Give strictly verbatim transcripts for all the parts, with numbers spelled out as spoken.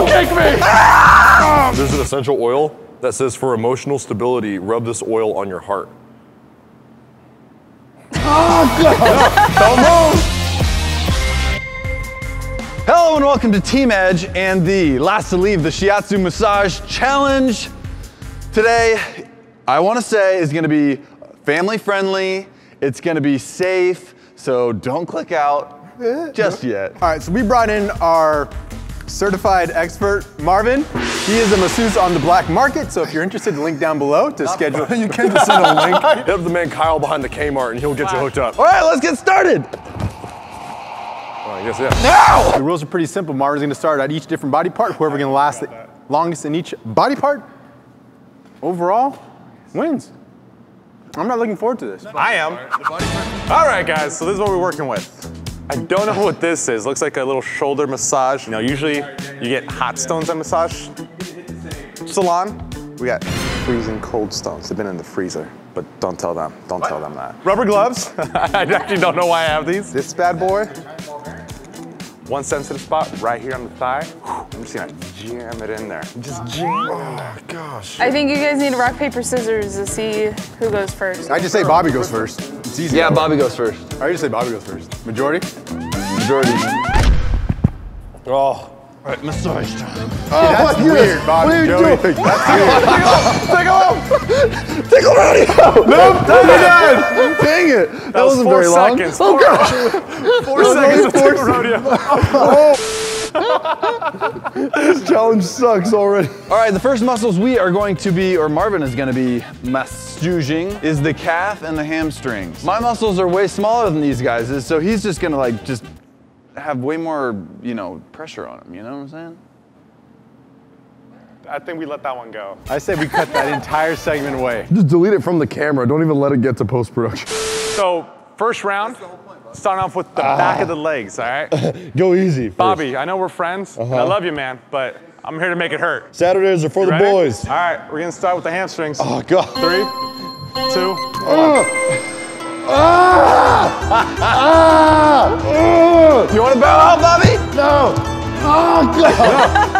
Don't kick me! Ah! There's an essential oil that says, for emotional stability, rub this oil on your heart. Oh, God. Don't move! Hello and welcome to Team Edge and the last to leave the Shiatsu Massage Challenge. Today, I want to say is going to be family friendly, it's going to be safe, so don't click out just yet. All right, so we brought in our certified expert, Marvin. He is a masseuse on the black market, so if you're interested, link down below to Not schedule. You can just send a link. Hit up the man Kyle behind the Kmart and he'll get Bye. you hooked up. All right, let's get started. I guess, yeah. No! The rules are pretty simple. Marvin's gonna start at each different body part. Whoever can last the longest in each body part, overall, wins. I'm not looking forward to this. I am. All right, guys, so this is what we're working with. I don't know what this is. Looks like a little shoulder massage. You know, usually you get hot stones at massage salon. We got freezing cold stones. They've been in the freezer. But don't tell them, don't what? tell them that. Rubber gloves. I actually don't know why I have these. This bad boy. One sensitive spot right here on the thigh. I'm just gonna jam it in there. Just jam it in there. Oh, gosh. I think you guys need rock, paper, scissors to see who goes first. I just say Bobby goes first. It's easy. Yeah, Bobby goes first. I just say Bobby goes first. Majority? Majority. Oh. All right, massage time. Oh, that's weird, Bobby Joey. That's weird. Tickle him! Tickle Rodeo! Nope, that's it! Dang it! That, that wasn't was very long. Seconds. Oh, gosh! Four seconds of Tickle Rodeo. Oh. This challenge sucks already. All right, the first muscles we are going to be, or Marvin is going to be massaging, is the calf and the hamstrings. My muscles are way smaller than these guys', so he's just going to like just have way more, you know, pressure on them, you know what I'm saying? I think we let that one go. I say we cut that entire segment away. Just delete it from the camera. Don't even let it get to post-production. So, first round, start off with the ah. back of the legs, all right? Go easy. First. Bobby, I know we're friends, uh-huh. and I love you, man, but I'm here to make it hurt. Saturdays are for you the ready? boys. All right, we're gonna start with the hamstrings. Oh, God. Three, two, one. Uh. Ah! Ah! You want to bow out, Bobby? No. Oh,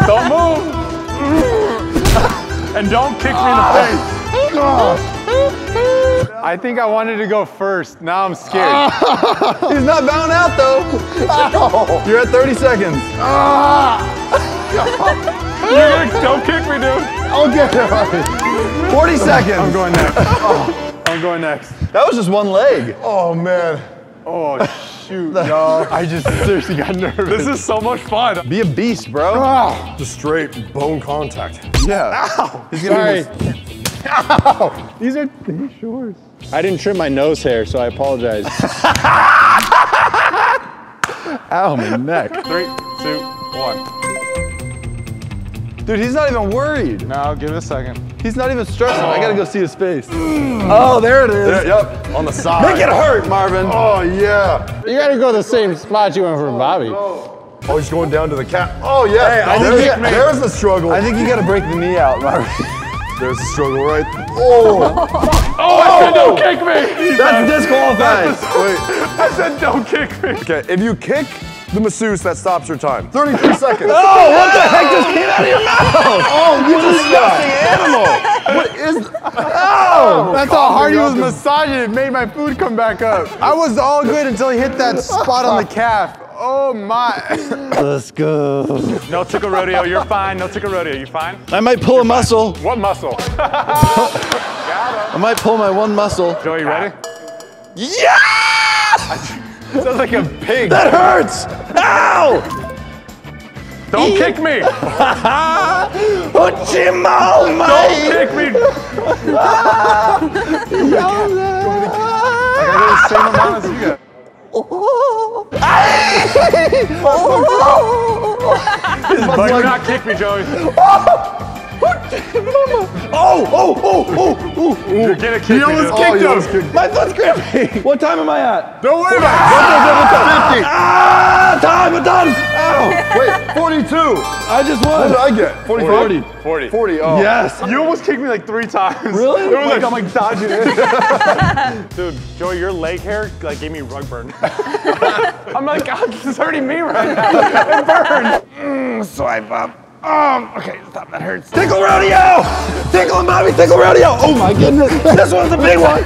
God. Don't move. And don't kick ah. me in the face. Gosh. I think I wanted to go first. Now I'm scared. Ah. He's not bowing out, though. Ow. You're at thirty seconds. Ah. You're gonna, don't kick me, dude. Okay. forty seconds. I'm going next. Oh. I'm going next. That was just one leg. Oh, man. Oh, shoot, y'all. I just seriously got nervous. This is so much fun. Be a beast, bro. Oh. Just straight bone contact. Yeah. Ow. He's gonna Sorry. Be Ow. These are these shorts. I didn't trim my nose hair, so I apologize. Ow, my neck. Three, two, one. Dude, he's not even worried. No, give it a second. He's not even stressing. Oh. I gotta go see his face. Mm. Oh, there it is. There, yep, on the side. Make it hurt, Marvin. Oh, yeah. You gotta go the same spot you went for Bobby. Oh, no. Oh, he's going down to the cap. Oh, yeah. Hey, oh, there's, you, there's the struggle. I think you gotta break the knee out, Marvin. There's the struggle, right? Oh. Oh, I said don't kick me. That's disqualified. Wait. I said don't kick me. Okay, if you kick the masseuse, that stops your time. thirty-three seconds. Oh, what the heck just came out of your mouth? Oh, you disgusting animal. What is, oh. That's how hard he was massaging. It made my food come back up. I was all good until he hit that spot on the calf. Oh my. Let's go. No tickle rodeo, you're fine. No tickle rodeo, you fine? I might pull you're a muscle. Fine. One muscle. Got him. I might pull my one muscle. Joey, you ready? Yeah! Sounds like a pig. That hurts! Ow! Don't kick me! Uchimau, mate! Don't kick me! I got the same amount as you got. Oh. Oh. But do not kick me, Joey. Oh, oh, oh, oh, oh. You're gonna kick me. You almost kicked oh, him. Kicked. My foot's gripping. What time am I at? Don't worry about it. Ah, time, we're done. Ow. Wait, forty-two. I just won. What did I get? forty-four. forty. forty, oh. Yes. You almost kicked me like three times. Really? It was like, I'm like dodging it. Dude, Joey, your leg hair like gave me rug burn. I'm like, God, this is hurting me right now. It burned. Mm, swipe up. Um, okay, stop, that hurts. Tickle Rodeo! Tickle and Bobby Tickle Rodeo! Oh my goodness, this one's a big one!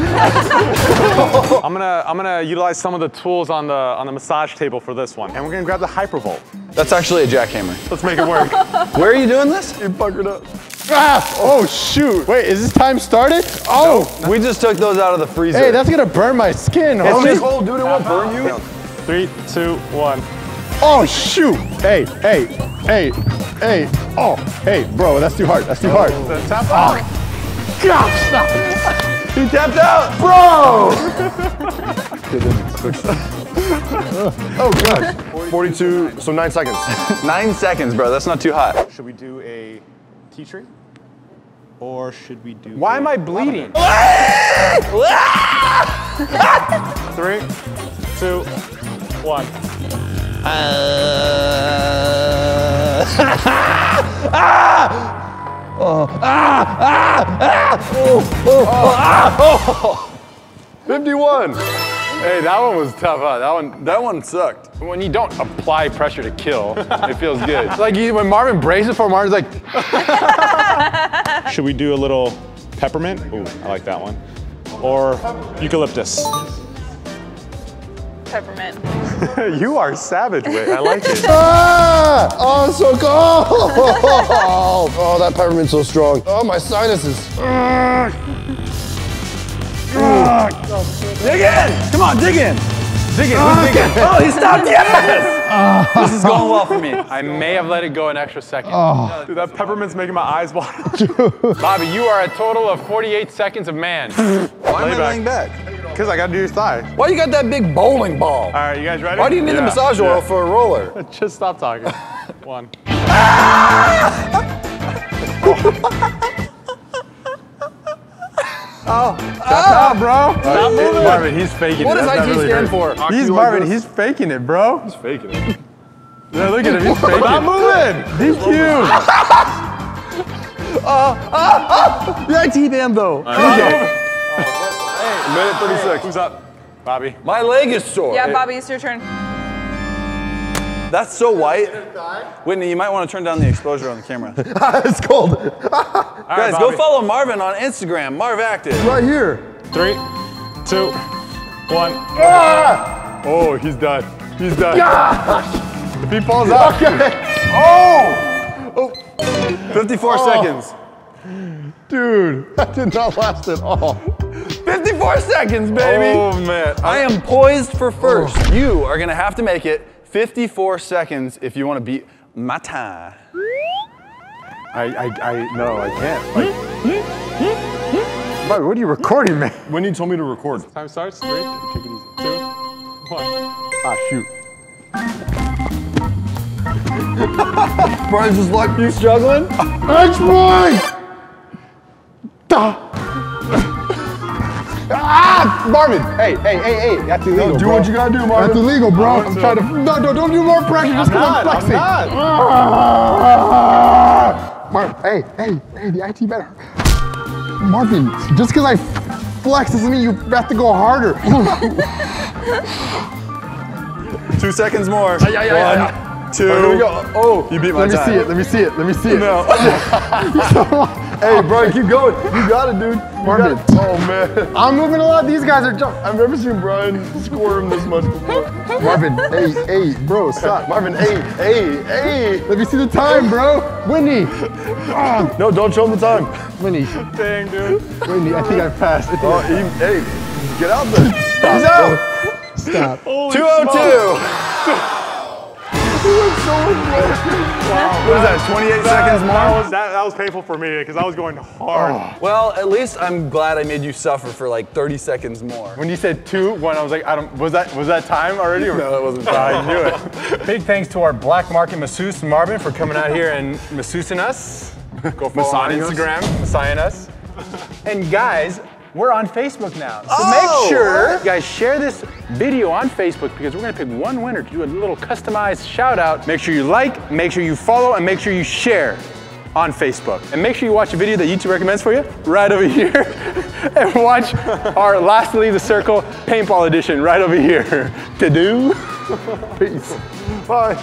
I'm gonna, I'm gonna utilize some of the tools on the, on the massage table for this one. And we're gonna grab the Hypervolt. That's actually a jackhammer. Let's make it work. Where are you doing this? You're bunkered up. Ah! Oh shoot! Wait, is this time started? Oh! No, no. We just took those out of the freezer. Hey, that's gonna burn my skin, homie. It's just cold, dude, it won't burn you. Three, two, one. Oh shoot! Hey, hey, hey. Hey, oh, hey, bro, that's too hard, that's too hard. Oh, the tap out. Oh, God, stop it. He tapped out, bro. Oh, gosh. forty-two, so nine seconds. Nine seconds, bro, that's not too hot. Should we do a tea tree? Or should we do Why am I bleeding? Three, two, one. Uh... Ah! Oh! Ah! Ah! Ah! Oh! Oh! Ah! Oh! fifty-one. Hey, that one was tough, huh? That one, that one sucked. When you don't apply pressure to kill, it feels good. It's like you, when Marvin braces for Marvin's like. Should we do a little peppermint? Ooh, I like that one. Or eucalyptus. Peppermint. You are savage, Whit. I like it. Ah! Oh, it's so cold! Oh, oh, that peppermint's so strong. Oh, my sinuses. Dig in! Come on, dig in! Dig in, oh, dig in. Oh, he stopped, yes! This is going well for me. I may have let it go an extra second. Oh. Dude, that peppermint's making my eyes water. Bobby, you are a total of forty-eight seconds of man. Why am I laying back? Because I got to do your thigh. Why you got that big bowling ball? All right, you guys ready? Why do you need yeah, the massage oil yeah. for a roller? Just stop talking. One. Ah! Oh, stop ah, out, bro. Stop moving. Marvin, he's faking what it. What is I T really stand hurt. for? He's Marvin, he's faking it, bro. He's faking it. Yeah, look at him, he's faking it. Stop moving. He's cute. Oh, oh, oh. The I T band, though. Minute thirty-six. Who's up? Bobby. My leg is sore. Yeah, Bobby, it's your turn. That's so white. Whitney, you might want to turn down the exposure on the camera. It's cold. Guys, right, go follow Marvin on Instagram, Marv Active. Right here. Three, two, one. Ah! Oh, he's done. He's done. Gosh! If he falls out. Okay. Oh! Oh! fifty-four oh. seconds. Dude, that did not last at all. fifty-four seconds, baby! Oh, man. I am poised for first. Oh. You are gonna have to make it fifty-four seconds if you wanna beat my time. I, I, I, no, I can't. Like, Bobby, what are you recording, man? When you told me to record. Time starts, three, take it easy. Two, one. Ah, shoot. Brian's just like, you struggling? That's right! Ah, Marvin! Hey, hey, hey, hey! That's illegal. No, do bro. what you gotta do, Marvin. That's illegal, bro. I'm to. trying to. No, no, don't do more pressure. I'm just because I'm flexing. I'm not. Marvin, hey, hey, hey! The I T better. Marvin, just because I flex doesn't mean you have to go harder. Two seconds more. Yeah, yeah, yeah, One, yeah. two. Oh, here we go. Oh, you beat my time. Let me see it. Let me see it. Let me see it. No. Hey, bro, keep going. You got it, dude. Marvin. Got it. Oh, man. I'm moving a lot. These guys are jumping. I've never seen Brian squirm this much before. Marvin, hey, hey, bro, stop. Marvin, hey, hey, hey. Let me see the time, bro. Whitney. Oh. No, don't show him the time. Whitney. Dang, dude. Whitney, I think I passed. I think oh, I passed. He, hey, get out there. Stop. He's out. Stop. Holy two oh two. So wow, what was that, twenty-eight seconds more? That was, that, that was painful for me because I was going hard. Oh. Well, at least I'm glad I made you suffer for like thirty seconds more. When you said two, one, I was like, I don't, was that was that time already? Or? No, that wasn't time. I knew it. Big thanks to our black market masseuse, Marvin, for coming out here and masseusing us. Go follow on Instagram, masseusing us. And guys, we're on Facebook now, so oh, make sure you guys share this video on Facebook because we're gonna pick one winner to do a little customized shout out. Make sure you like, make sure you follow, and make sure you share on Facebook. And make sure you watch a video that YouTube recommends for you right over here and watch our Last to Leave the Circle paintball edition right over here. To do. Peace. Bye.